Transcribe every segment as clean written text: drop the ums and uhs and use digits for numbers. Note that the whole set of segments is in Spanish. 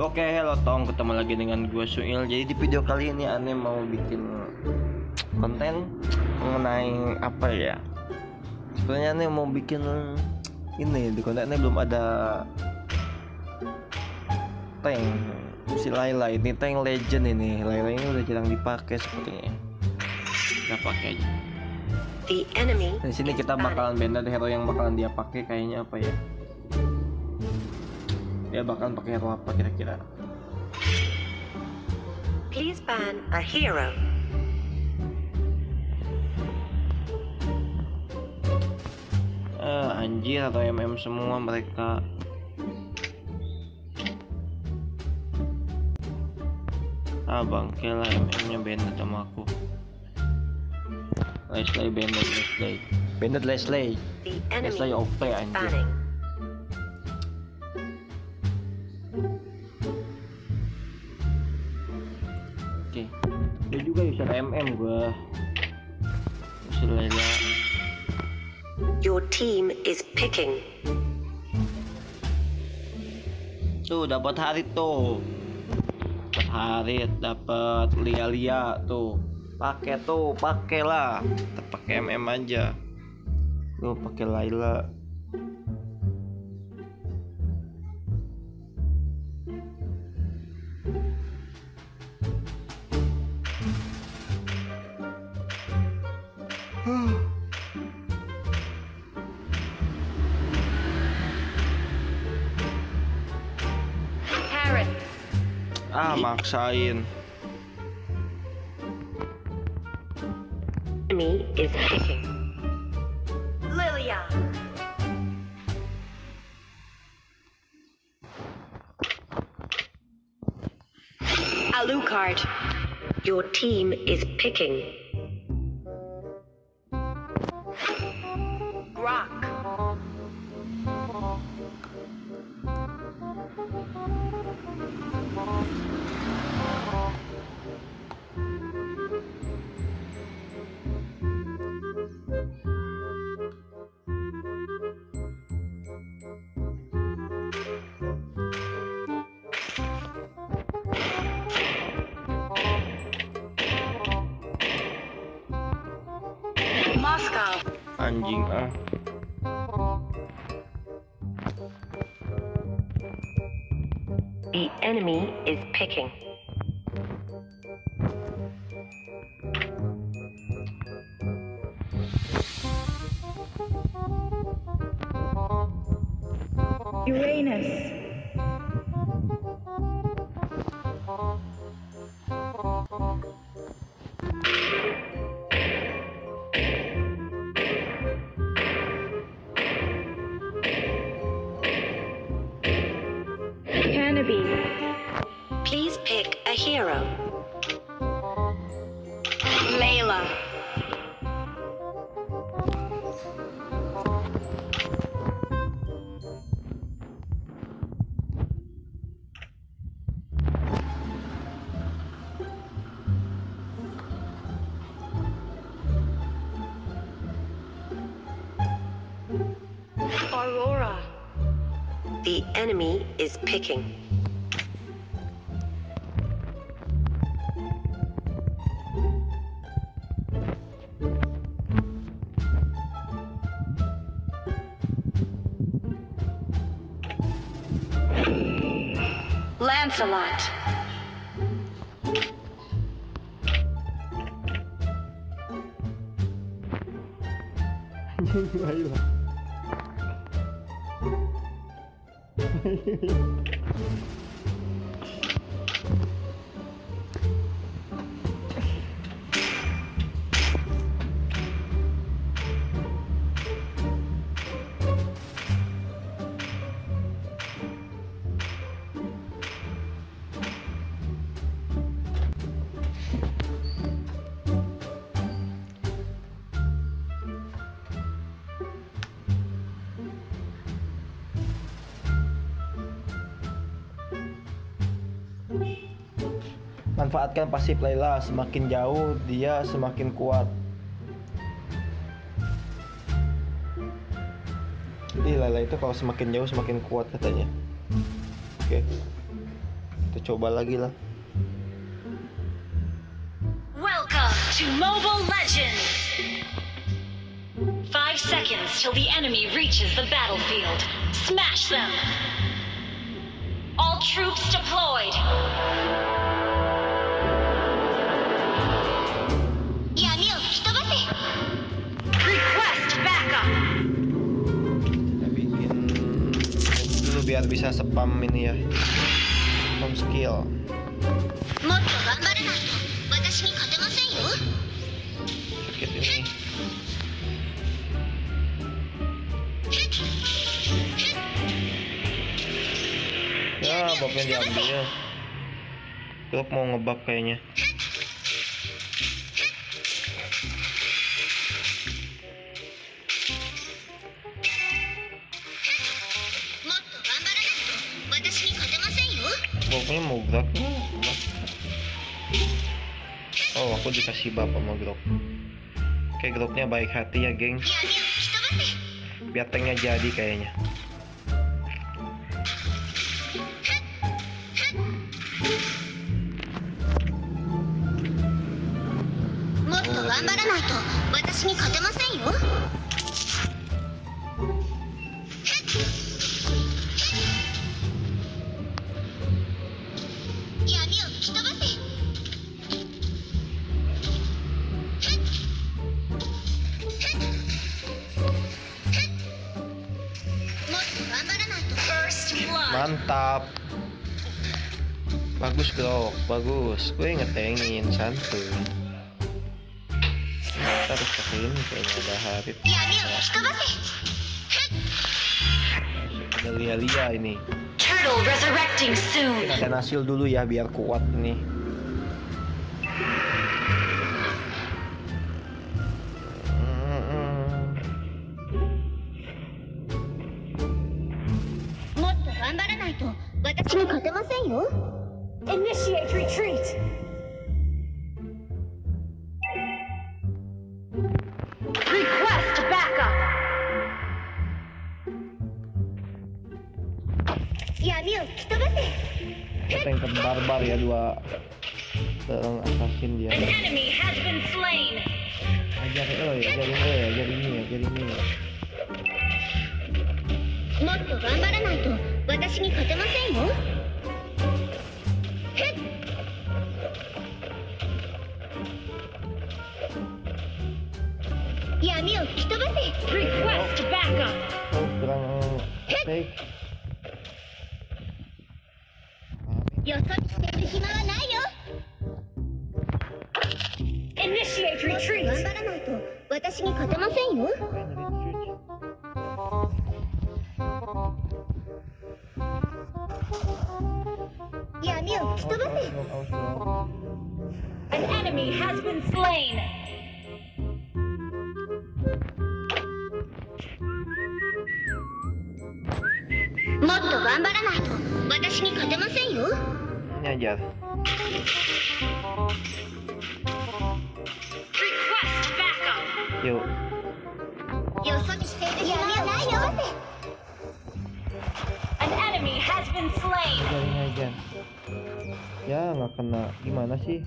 Oke, hello Tong, ketemu lagi dengan gue Suil. Jadi di video kali ini ane mau bikin konten mengenai apa ya? Sebenarnya ane mau bikin ini, di kontennya belum ada Teng, si Layla ini Teng legend ini. Layla ini udah jarang dipakai sepertinya. Kita pakai aja. Di sini kita bakalan benda hero yang bakalan dia pakai kayaknya apa ya? Dia bakal pakai hero apa kira-kira? Please ban a hero. Anjir atau MM semua mereka. Bangke lah, MM-nya bandit sama aku. Leslie bandit, Leslie. Bandit Leslie. Leslie OP anjir. Dia juga user MM gua. User Layla. Your team is picking. Tuh dapat Harit tuh. Dapat Harit, dapat Lilia tuh. Pakai tuh, pakailah. Pakai MM aja. Gua pakai Layla. Maksain. Me is picking. Lilia. Alucard, your team is picking. Anjing ah. The enemy is picking. Uranus. Please pick a hero. Layla. Aurora. The enemy is picking. Lancelot. Manfaatkan pasif Layla, semakin jauh dia semakin kuat. Jadi Layla itu kalau semakin jauh semakin kuat katanya. Oke. Kita coba lagi lah. Welcome to Mobile Legends. 5 seconds till the enemy reaches the battlefield. Smash them. All troops deployed. Request backup. Kita bikin dulu biar bisa spam ini ya. Spam skill. Moto, ganbaran aku. Watashi ni katemasen yo. Sedikit ini. Ya, babnya diambilnya. Cukup mau ngebab kayaknya. Pokoknya mau grok. Oh, aku dikasih bab sama grok. Oke, groknya baik hati ya, geng. Biar Tengnya jadi kayaknya. Mantap, bagus grok, bagus. Gue ngetengin santuy. Kita harus pakein kayaknya ada harip. Ada Lilia ini. Kita hasil dulu ya biar kuat nih. Initiate retreat. Request backup. Teng terbarbar ya, dua orang assassin dia. An enemy has been slain. Ajarin ini ya. Motto, ganbaranai to watashi ni katemasen yo. Yamio, kitabase. Request backup. Yosobi shite ru hima wa nai yo. Initiate retreat. Ganbaranai to watashi ni katemasen yo. An enemy has been slain. Motto, ganbaranai to watashi ni katemasen yo. Ajar. Request backup. Yo. Yosobi shite ru hima wa nai yo. An enemy has been slain. Ajar. Ya nggak kena, gimana sih?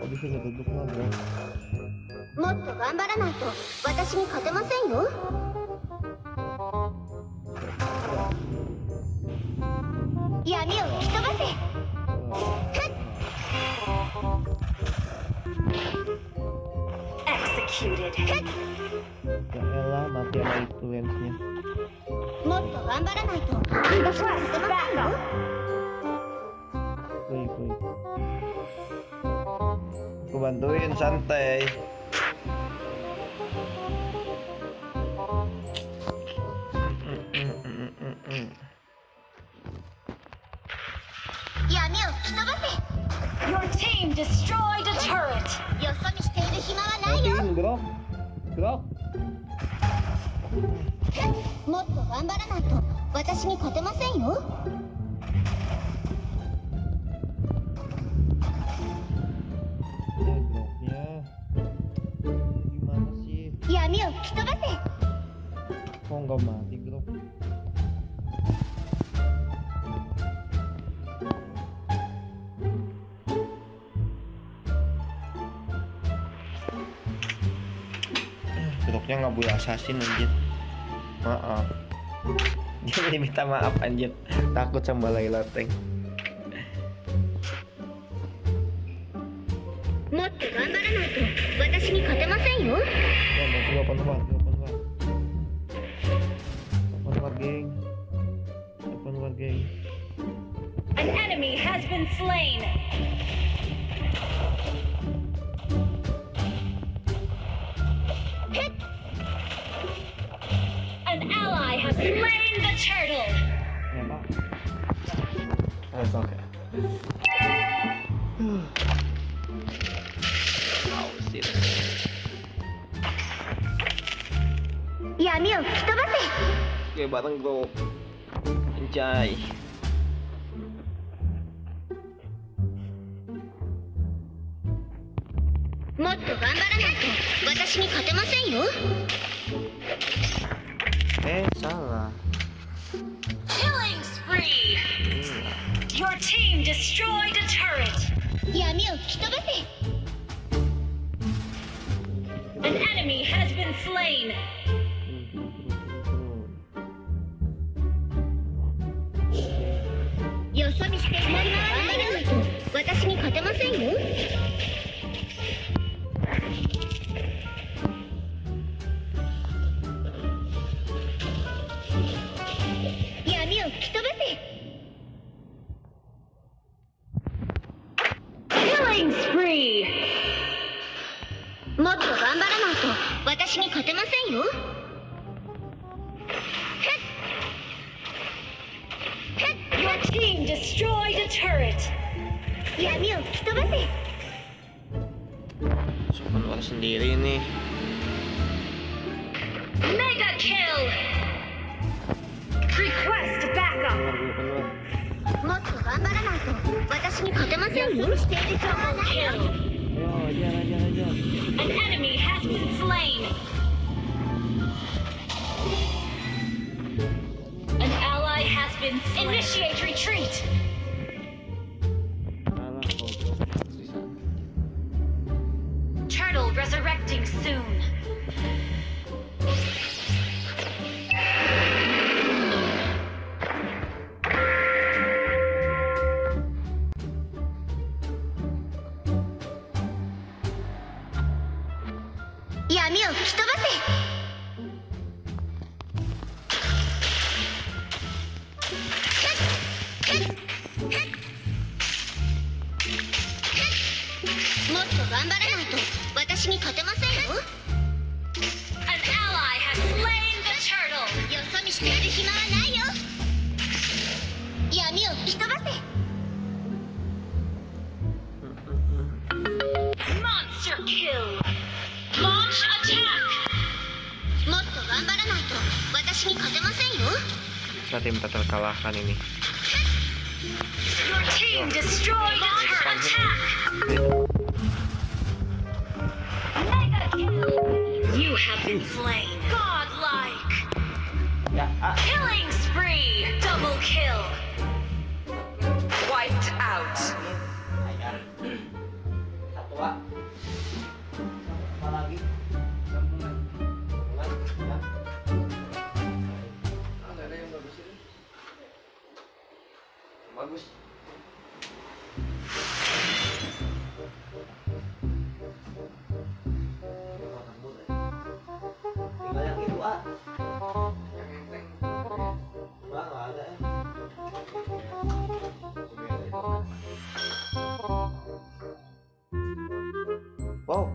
Kok bisa duduk lagi? Motto, ganbaranai to watashi ni katemasen yo. Yami o kitabase. Executed. Ya elah, mati sama itu lensnya. Motto, ganbaranai to watashi ni katemasen yo. Aku bantuin santai. Ya, Mio, kitabase. Your team destroyed a turret. Yosobi shite ru hima wa nai yo. Grok. Motto, ganbaranai to watashi ni katemasen yo. Mati, jokesnya nggak boleh assassin anjir. Maaf. Dia minta maaf anjir. Takut sama Layla Teng. Motte ganbaranai to watashi ni katemasen yo. Open war, geng. An enemy has been slain. Hit. An ally has slain the turtle. That's okay. Yami o kitabase. Oke, bareng bro. Anjay. Motto ganbaranai to watashi ni katemasen yo. Salah. Killing spree. Your team destroyed a turret. Yami o kitabase. An enemy has been slain. Killing spree. Motto ganbaranai to watashi ni katemasen yo. Team destroyed a turret. Yami o kitabase. Cuman orang sendiri nih. Mega kill. Request backup. Motto ganbaranai to watashi ni katemasen yo. Double kill. An enemy has been slain. Initiate retreat. Turtle resurrecting soon. Yami o kitabase. An ally has slain the turtle. Monster kill. Launch attack. Kita terkalahkan ini. Your team destroyed the turtle. Attack. You have been slain. Godlike. Killing spree. Double kill. Wiped out. Bagus. Wow,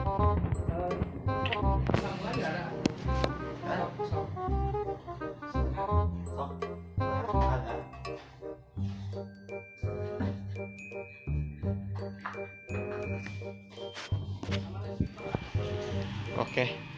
Oke.